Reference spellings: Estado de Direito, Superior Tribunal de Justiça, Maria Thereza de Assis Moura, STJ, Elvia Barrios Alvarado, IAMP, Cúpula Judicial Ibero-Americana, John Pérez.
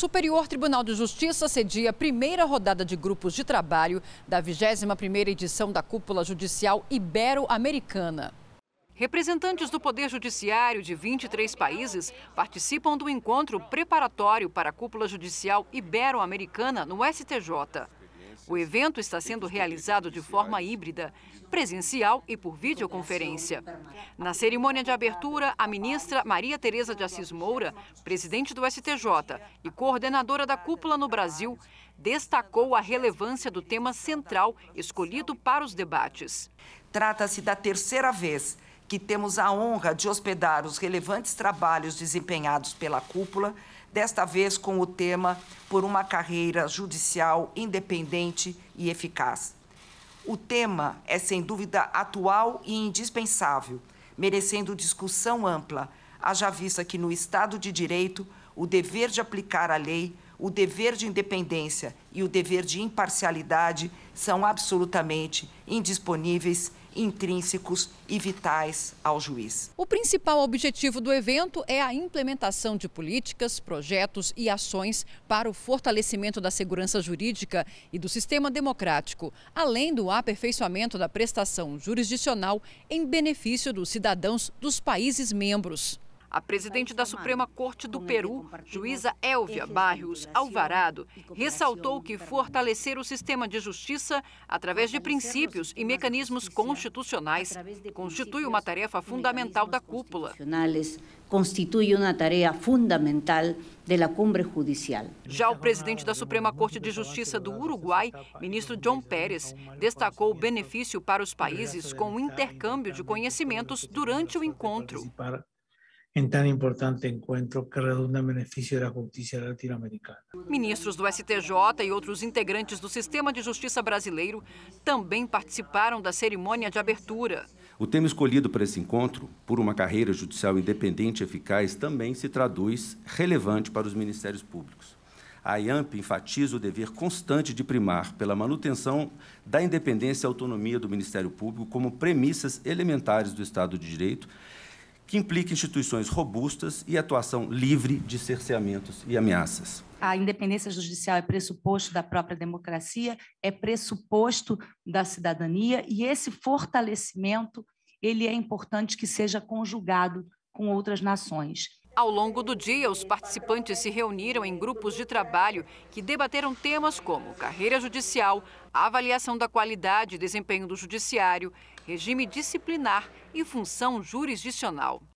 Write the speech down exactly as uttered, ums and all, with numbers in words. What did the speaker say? Superior Tribunal de Justiça cedia a primeira rodada de grupos de trabalho da vigésima primeira edição da Cúpula Judicial Ibero-Americana. Representantes do Poder Judiciário de vinte e três países participam do encontro preparatório para a Cúpula Judicial Ibero-Americana no S T J. O evento está sendo realizado de forma híbrida, presencial e por videoconferência. Na cerimônia de abertura, a ministra Maria Thereza de Assis Moura, presidente do S T J e coordenadora da Cúpula no Brasil, destacou a relevância do tema central escolhido para os debates. Trata-se da terceira vez que temos a honra de hospedar os relevantes trabalhos desempenhados pela cúpula, desta vez com o tema Por uma carreira judicial independente e eficaz. O tema é, sem dúvida, atual e indispensável, merecendo discussão ampla, haja vista que no Estado de Direito o dever de aplicar a lei, o dever de independência e o dever de imparcialidade são absolutamente indisponíveis, intrínsecos e vitais ao juiz. O principal objetivo do evento é a implementação de políticas, projetos e ações para o fortalecimento da segurança jurídica e do sistema democrático, além do aperfeiçoamento da prestação jurisdicional em benefício dos cidadãos dos países membros. A presidente da Suprema Corte do Peru, juíza Elvia Barrios Alvarado, ressaltou que fortalecer o sistema de justiça através de princípios e mecanismos constitucionais constitui uma tarefa fundamental da cúpula. Constitui uma tarefa fundamental da cumbre judicial. Já o presidente da Suprema Corte de Justiça do Uruguai, ministro John Pérez, destacou o benefício para os países com o intercâmbio de conhecimentos durante o encontro. Em tão importante encontro que redunda em benefício da justiça latino-americana. Ministros do S T J e outros integrantes do sistema de justiça brasileiro também participaram da cerimônia de abertura. O tema escolhido para esse encontro, por uma carreira judicial independente e eficaz, também se traduz relevante para os ministérios públicos. A I A M P enfatiza o dever constante de primar pela manutenção da independência e autonomia do Ministério Público como premissas elementares do Estado de Direito, que implica instituições robustas e atuação livre de cerceamentos e ameaças. A independência judicial é pressuposto da própria democracia, é pressuposto da cidadania, e esse fortalecimento ele é importante que seja conjugado com outras nações. Ao longo do dia, os participantes se reuniram em grupos de trabalho que debateram temas como carreira judicial, avaliação da qualidade e desempenho do judiciário, regime disciplinar e função jurisdicional.